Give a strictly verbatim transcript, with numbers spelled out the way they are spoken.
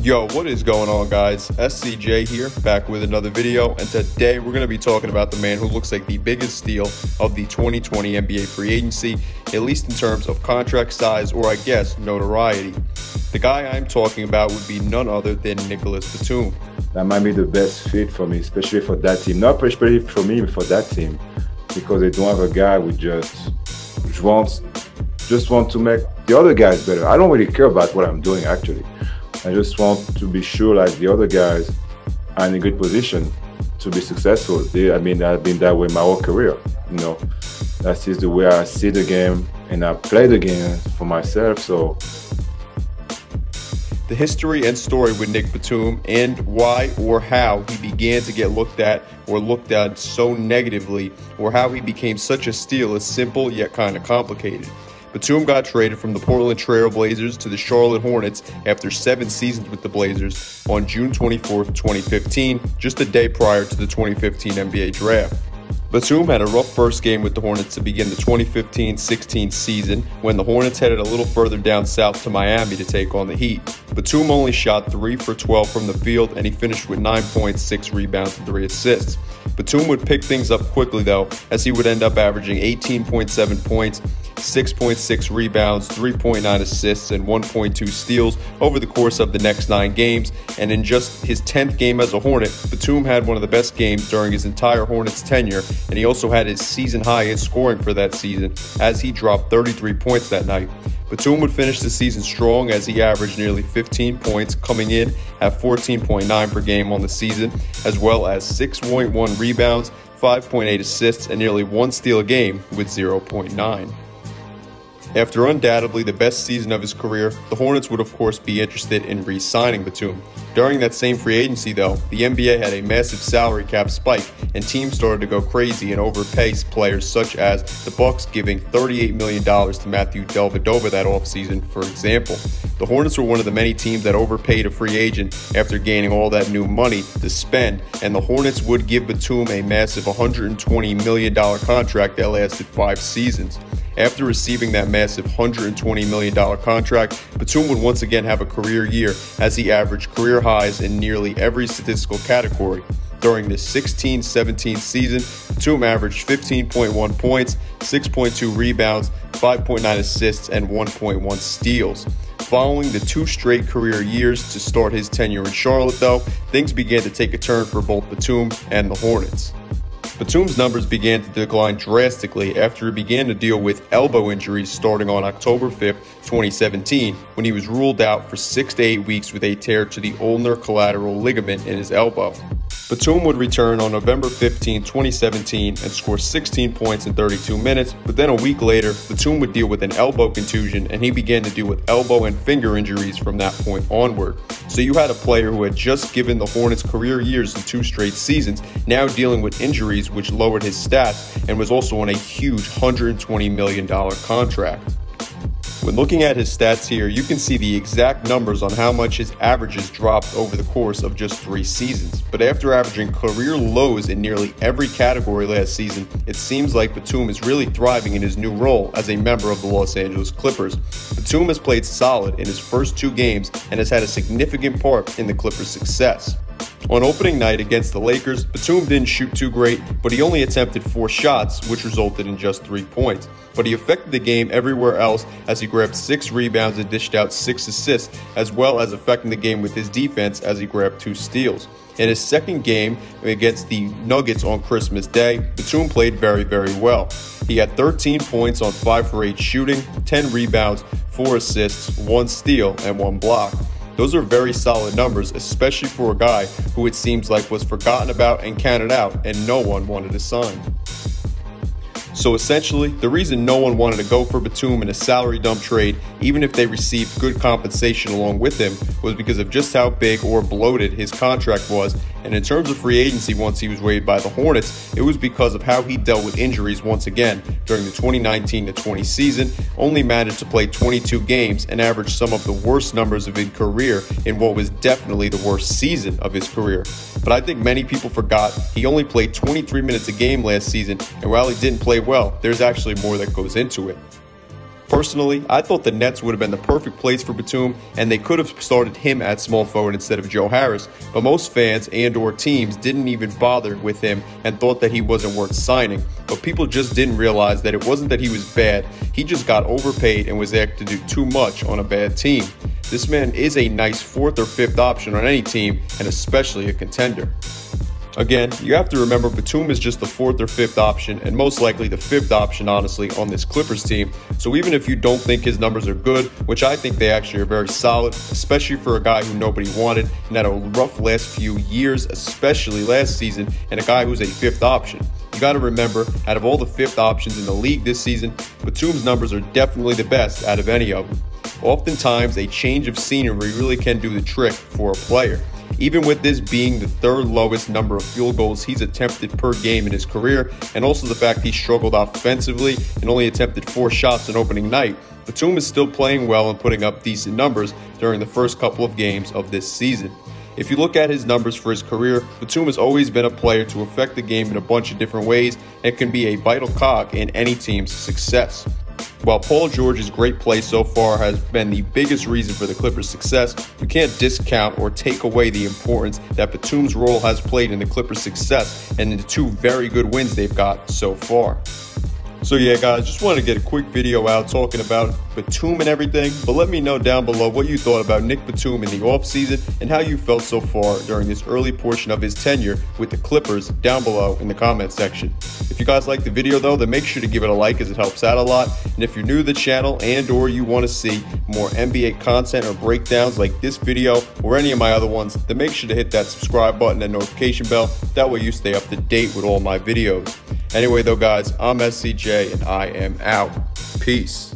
Yo, what is going on, guys? S C J here, back with another video, and today we're going to be talking about the man who looks like the biggest steal of the twenty twenty N B A free agency, at least in terms of contract size, or I guess notoriety. The guy I'm talking about would be none other than Nicolas Batum. That might be the best fit for me, especially for that team. Not especially for me, but for that team, because they don't have a guy who just wants, just want to make the other guys better. I don't really care about what I'm doing, actually. I just want to be sure, like the other guys, are in a good position to be successful. They, I mean, I've been that way my whole career. You know, that's just the way I see the game and I play the game for myself. So, the history and story with Nick Batum and why or how he began to get looked at or looked at so negatively, or how he became such a steal, is simple yet kind of complicated. Batum got traded from the Portland Trail Blazers to the Charlotte Hornets after seven seasons with the Blazers on June twenty-fourth, twenty fifteen, just a day prior to the twenty fifteen N B A draft. Batum had a rough first game with the Hornets to begin the twenty fifteen sixteen season when the Hornets headed a little further down south to Miami to take on the Heat. Batum only shot three for twelve from the field and he finished with nine point six rebounds and three assists. Batum would pick things up quickly though, as he would end up averaging eighteen point seven points, six point six rebounds, three point nine assists, and one point two steals over the course of the next nine games, and in just his tenth game as a Hornet, Batum had one of the best games during his entire Hornets tenure, and he also had his season high in scoring for that season, as he dropped thirty-three points that night. Batum would finish the season strong as he averaged nearly fifteen points, coming in at fourteen point nine per game on the season, as well as six point one rebounds, five point eight assists, and nearly one steal a game with zero point nine. After undoubtedly the best season of his career, the Hornets would of course be interested in re-signing Batum. During that same free agency though, the N B A had a massive salary cap spike and teams started to go crazy and overpay players, such as the Bucks giving thirty-eight million dollars to Matthew Dellavedova that offseason, for example. The Hornets were one of the many teams that overpaid a free agent after gaining all that new money to spend, and the Hornets would give Batum a massive one hundred twenty million dollars contract that lasted five seasons. After receiving that massive one hundred twenty million dollars contract, Batum would once again have a career year as he averaged career highs in nearly every statistical category. During the sixteen seventeen season, Batum averaged fifteen point one points, six point two rebounds, five point nine assists, and one point one steals. Following the two straight career years to start his tenure in Charlotte though, things began to take a turn for both Batum and the Hornets. Batum's numbers began to decline drastically after he began to deal with elbow injuries starting on October fifth, twenty seventeen, when he was ruled out for six to eight weeks with a tear to the ulnar collateral ligament in his elbow. Batum would return on November fifteenth, twenty seventeen and score sixteen points in thirty-two minutes, but then a week later, Batum would deal with an elbow contusion and he began to deal with elbow and finger injuries from that point onward. So you had a player who had just given the Hornets career years in two straight seasons, now dealing with injuries which lowered his stats and was also on a huge one hundred twenty million dollars contract. When looking at his stats here, you can see the exact numbers on how much his averages dropped over the course of just three seasons. But after averaging career lows in nearly every category last season, it seems like Batum is really thriving in his new role as a member of the Los Angeles Clippers. Batum has played solid in his first two games and has had a significant part in the Clippers' success. On opening night against the Lakers, Batum didn't shoot too great, but he only attempted four shots, which resulted in just three points. But he affected the game everywhere else as he grabbed six rebounds and dished out six assists, as well as affecting the game with his defense as he grabbed two steals. In his second game against the Nuggets on Christmas Day, Batum played very, very well. He had thirteen points on five for eight shooting, ten rebounds, four assists, one steal, and one block. Those are very solid numbers, especially for a guy who it seems like was forgotten about and counted out and no one wanted to sign. So essentially, the reason no one wanted to go for Batum in a salary dump trade, even if they received good compensation along with him, was because of just how big or bloated his contract was, and in terms of free agency once he was waived by the Hornets, it was because of how he dealt with injuries once again during the twenty nineteen twenty season, only managed to play twenty-two games and averaged some of the worst numbers of his career in what was definitely the worst season of his career. But I think many people forgot he only played twenty-three minutes a game last season, and while he didn't play well, there's actually more that goes into it. Personally, I thought the Nets would have been the perfect place for Batum, and they could have started him at small forward instead of Joe Harris, but most fans and or teams didn't even bother with him and thought that he wasn't worth signing. But people just didn't realize that it wasn't that he was bad, he just got overpaid and was asked to do too much on a bad team. This man is a nice fourth or fifth option on any team, and especially a contender. Again, you have to remember Batum is just the fourth or fifth option, and most likely the fifth option, honestly, on this Clippers team. So even if you don't think his numbers are good, which I think they actually are very solid, especially for a guy who nobody wanted and had a rough last few years, especially last season, and a guy who's a fifth option. You got to remember, out of all the fifth options in the league this season, Batum's numbers are definitely the best out of any of them. Oftentimes, a change of scenery really can do the trick for a player. Even with this being the third lowest number of field goals he's attempted per game in his career, and also the fact he struggled offensively and only attempted four shots on opening night, Batum is still playing well and putting up decent numbers during the first couple of games of this season. If you look at his numbers for his career, Batum has always been a player to affect the game in a bunch of different ways and can be a vital cog in any team's success. While Paul George's great play so far has been the biggest reason for the Clippers' success, you can't discount or take away the importance that Batum's role has played in the Clippers' success and in the two very good wins they've got so far. So yeah guys, just wanted to get a quick video out talking about Batum and everything, but let me know down below what you thought about Nick Batum in the offseason and how you felt so far during this early portion of his tenure with the Clippers down below in the comment section. If you guys liked the video though, then make sure to give it a like as it helps out a lot, and if you're new to the channel and or you want to see more N B A content or breakdowns like this video or any of my other ones, then make sure to hit that subscribe button and notification bell, that way you stay up to date with all my videos. Anyway though guys, I'm S C J and I am out. Peace.